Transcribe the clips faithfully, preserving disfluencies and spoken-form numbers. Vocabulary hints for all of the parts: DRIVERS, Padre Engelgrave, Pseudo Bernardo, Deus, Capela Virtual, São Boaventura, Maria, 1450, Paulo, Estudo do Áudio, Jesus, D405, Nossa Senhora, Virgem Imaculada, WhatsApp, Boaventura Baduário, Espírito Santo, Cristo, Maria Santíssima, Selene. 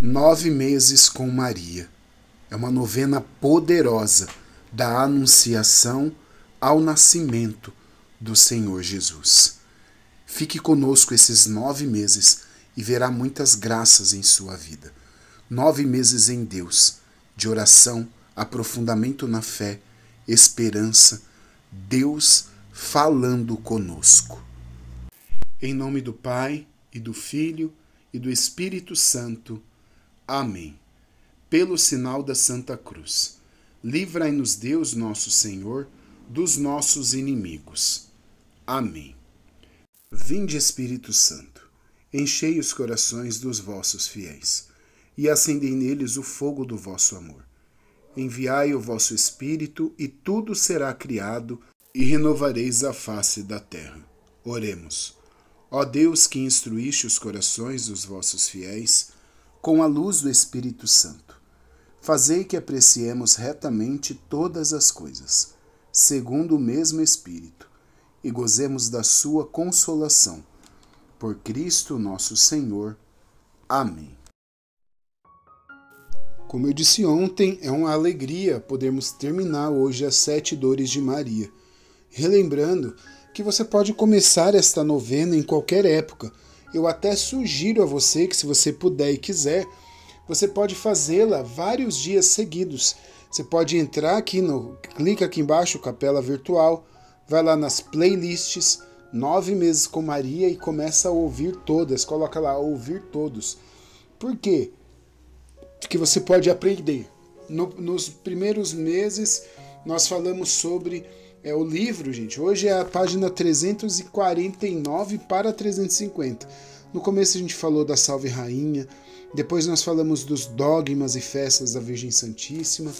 Nove meses com Maria. É uma novena poderosa da anunciação ao nascimento do Senhor Jesus. Fique conosco esses nove meses e verá muitas graças em sua vida. Nove meses em Deus, de oração, aprofundamento na fé, esperança, Deus falando conosco. Em nome do Pai, e do Filho, e do Espírito Santo. Amém. Pelo sinal da Santa Cruz, livrai-nos Deus nosso Senhor dos nossos inimigos. Amém. Vinde, Espírito Santo, enchei os corações dos vossos fiéis, e acendei neles o fogo do vosso amor. Enviai o vosso Espírito, e tudo será criado, e renovareis a face da terra. Oremos. Ó Deus, que instruíste os corações dos vossos fiéis com a luz do Espírito Santo, fazei que apreciemos retamente todas as coisas, segundo o mesmo Espírito, e gozemos da sua consolação. Por Cristo nosso Senhor. Amém. Como eu disse ontem, é uma alegria podermos terminar hoje as Sete Dores de Maria, relembrando que você pode começar esta novena em qualquer época. Eu até sugiro a você que, se você puder e quiser, você pode fazê-la vários dias seguidos. Você pode entrar aqui, no, clica aqui embaixo, Capela Virtual, vai lá nas playlists, Nove Meses com Maria, e começa a ouvir todas. Coloca lá, ouvir todos. Por quê? Porque você pode aprender. No, nos primeiros meses, nós falamos sobre... É o livro, gente. Hoje é a página trezentos e quarenta e nove para trezentos e cinquenta. No começo a gente falou da Salve Rainha, depois nós falamos dos dogmas e festas da Virgem Santíssima.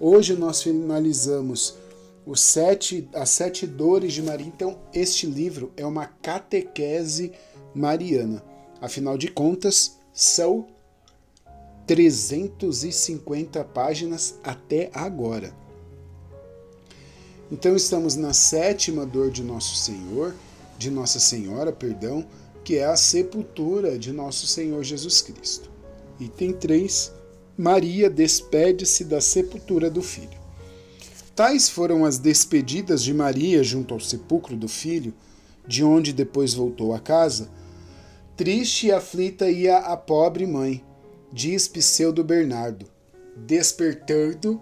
Hoje nós finalizamos os sete, as Sete Dores de Maria. Então, este livro é uma catequese mariana. Afinal de contas, são trezentas e cinquenta páginas até agora. Então estamos na sétima dor de Nosso Senhor, de Nossa Senhora, perdão, que é a sepultura de Nosso Senhor Jesus Cristo. Item três, Maria despede-se da sepultura do Filho. Tais foram as despedidas de Maria junto ao sepulcro do Filho, de onde depois voltou a casa. Triste e aflita ia a pobre mãe, diz Pseudo Bernardo, despertando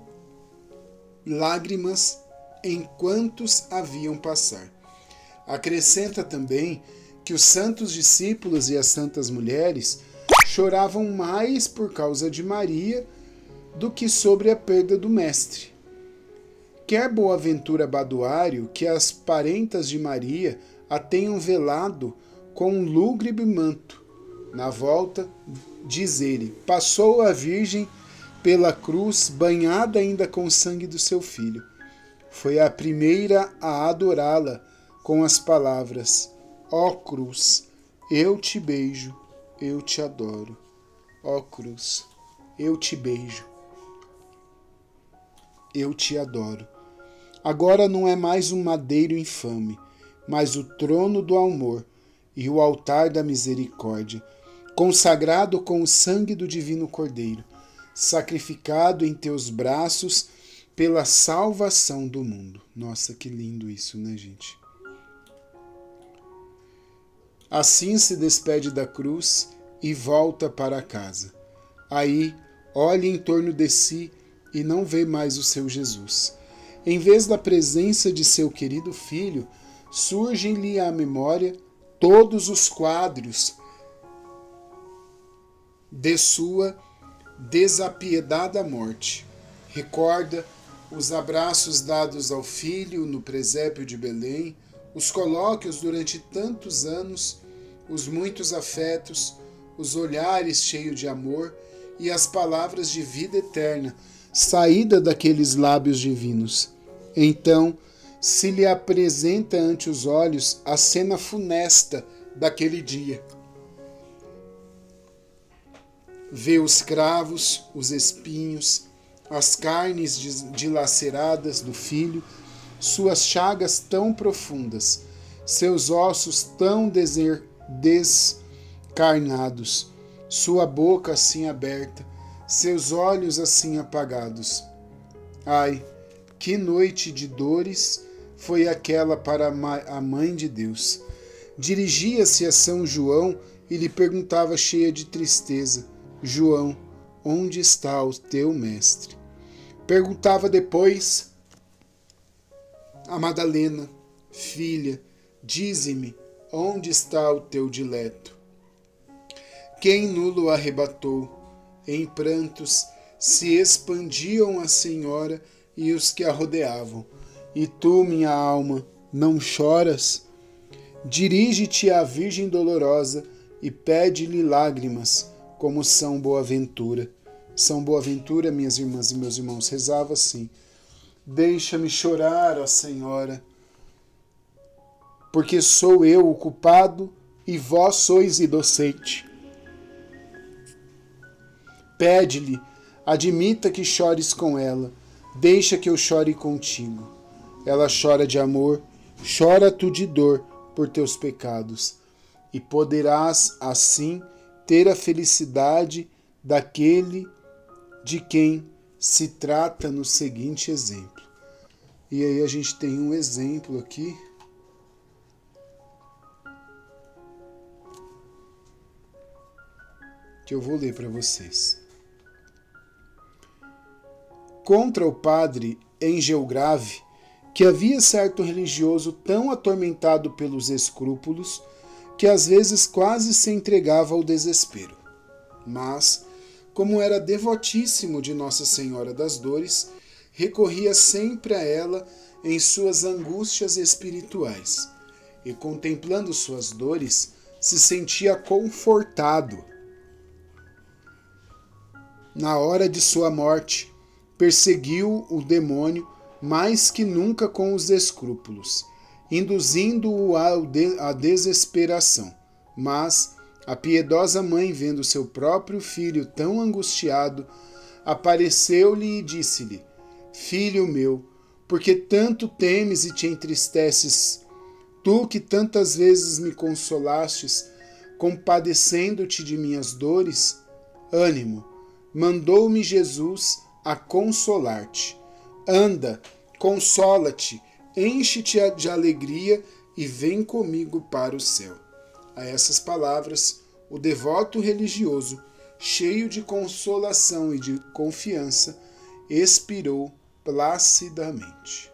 lágrimas enquanto haviam passar. Acrescenta também que os santos discípulos e as santas mulheres choravam mais por causa de Maria do que sobre a perda do Mestre. Quer Boaventura Baduário que as parentas de Maria a tenham velado com um lúgubre manto. Na volta, diz ele, passou a Virgem pela cruz, banhada ainda com o sangue do seu filho. Foi a primeira a adorá-la com as palavras: Ó cruz, eu te beijo, eu te adoro. Ó cruz, eu te beijo, eu te adoro. Agora não é mais um madeiro infame, mas o trono do amor e o altar da misericórdia, consagrado com o sangue do divino Cordeiro, sacrificado em teus braços pela salvação do mundo. Nossa, que lindo isso, né, gente? Assim se despede da cruz e volta para casa. Aí, olha em torno de si e não vê mais o seu Jesus. Em vez da presença de seu querido filho, surgem-lhe à memória todos os quadros de sua desapiedada morte. Recorda os abraços dados ao filho no presépio de Belém, os colóquios durante tantos anos, os muitos afetos, os olhares cheios de amor e as palavras de vida eterna, saída daqueles lábios divinos. Então, se lhe apresenta ante os olhos a cena funesta daquele dia. Vê os cravos, os espinhos, as carnes dilaceradas do filho, suas chagas tão profundas, seus ossos tão descarnados, sua boca assim aberta, seus olhos assim apagados. Ai, que noite de dores foi aquela para a Mãe de Deus. Dirigia-se a São João e lhe perguntava cheia de tristeza, João, onde está o teu mestre? Perguntava depois a Madalena, filha, dize-me, onde está o teu dileto? Quem nulo arrebatou, em prantos se expandiam a senhora e os que a rodeavam. E tu, minha alma, não choras? Dirige-te à Virgem Dolorosa e pede-lhe lágrimas, como São Boaventura. São Boaventura, minhas irmãs e meus irmãos, rezava assim, deixa-me chorar, ó Senhora, porque sou eu o culpado e vós sois inocente. Pede-lhe, admita que chores com ela, deixa que eu chore contigo. Ela chora de amor, chora tu de dor por teus pecados, e poderás assim ter a felicidade daquele de quem se trata no seguinte exemplo. E aí a gente tem um exemplo aqui. Que eu vou ler para vocês. Contra o padre Engelgrave, que havia certo religioso tão atormentado pelos escrúpulos, que às vezes quase se entregava ao desespero. Mas, como era devotíssimo de Nossa Senhora das Dores, recorria sempre a ela em suas angústias espirituais, e contemplando suas dores, se sentia confortado. Na hora de sua morte, perseguiu o demônio mais que nunca com os escrúpulos, induzindo-o à desesperação. Mas a piedosa mãe, vendo seu próprio filho tão angustiado, apareceu-lhe e disse-lhe, Filho meu, por que tanto temes e te entristeces? Tu que tantas vezes me consolastes, compadecendo-te de minhas dores, ânimo, mandou-me Jesus a consolar-te. Anda, consola-te, enche-te de alegria e vem comigo para o céu. A essas palavras, o devoto religioso, cheio de consolação e de confiança, expirou placidamente.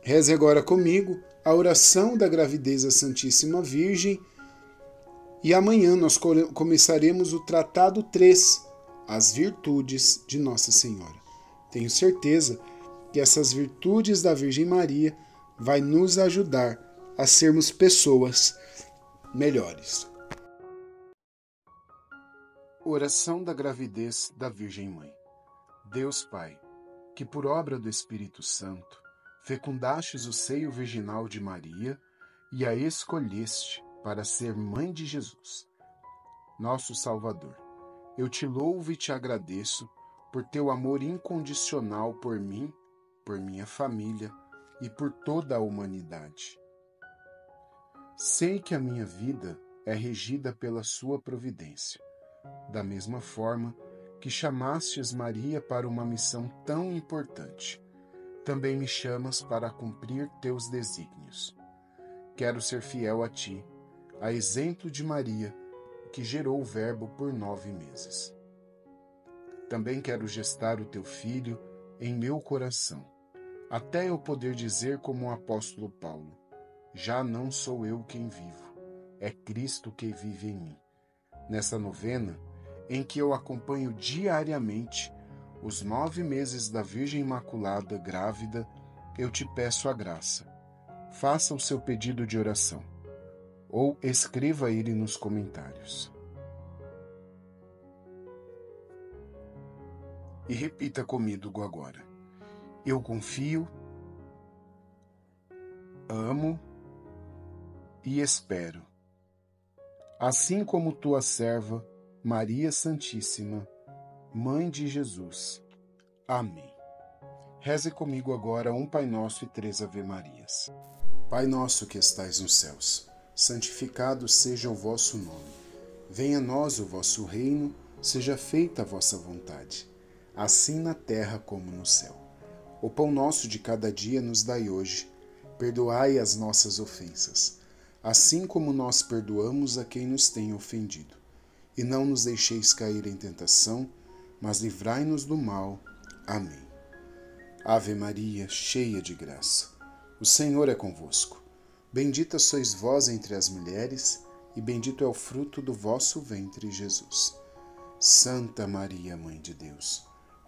Reze agora comigo a oração da gravidez da Santíssima Virgem e amanhã nós começaremos o Tratado três, As Virtudes de Nossa Senhora. Tenho certeza que essas virtudes da Virgem Maria vai nos ajudar a sermos pessoas melhores. Oração da gravidez da Virgem Mãe. Deus Pai, que por obra do Espírito Santo fecundastes o seio virginal de Maria e a escolheste para ser Mãe de Jesus, nosso Salvador, eu te louvo e te agradeço por teu amor incondicional por mim, por minha família e por toda a humanidade. Sei que a minha vida é regida pela sua providência, da mesma forma que chamastes Maria para uma missão tão importante. Também me chamas para cumprir teus desígnios. Quero ser fiel a ti, a exemplo de Maria, que gerou o Verbo por nove meses. Também quero gestar o teu filho em meu coração, até eu poder dizer como o apóstolo Paulo, já não sou eu quem vivo, é Cristo que vive em mim. Nessa novena, em que eu acompanho diariamente os nove meses da Virgem Imaculada grávida, eu te peço a graça. Faça o seu pedido de oração, ou escreva ele nos comentários. E repita comigo agora. Eu confio, amo e espero, assim como tua serva, Maria Santíssima, Mãe de Jesus. Amém. Reze comigo agora um Pai Nosso e três Ave Marias. Pai nosso que estais nos céus, santificado seja o vosso nome. Venha a nós o vosso reino, seja feita a vossa vontade, assim na terra como no céu. O pão nosso de cada dia nos dai hoje, perdoai as nossas ofensas, assim como nós perdoamos a quem nos tem ofendido. E não nos deixeis cair em tentação, mas livrai-nos do mal. Amém. Ave Maria, cheia de graça, o Senhor é convosco. Bendita sois vós entre as mulheres, e bendito é o fruto do vosso ventre, Jesus. Santa Maria, Mãe de Deus,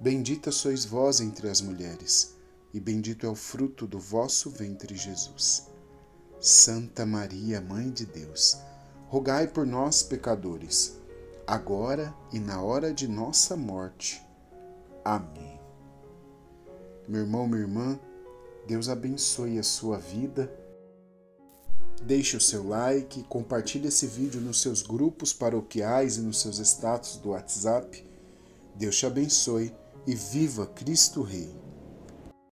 Bendita sois vós entre as mulheres, e bendito é o fruto do vosso ventre, Jesus. Santa Maria, Mãe de Deus, rogai por nós, pecadores, agora e na hora de nossa morte. Amém. Meu irmão, minha irmã, Deus abençoe a sua vida. Deixe o seu like, compartilhe esse vídeo nos seus grupos paroquiais e nos seus status do WhatsApp. Deus te abençoe e viva Cristo Rei!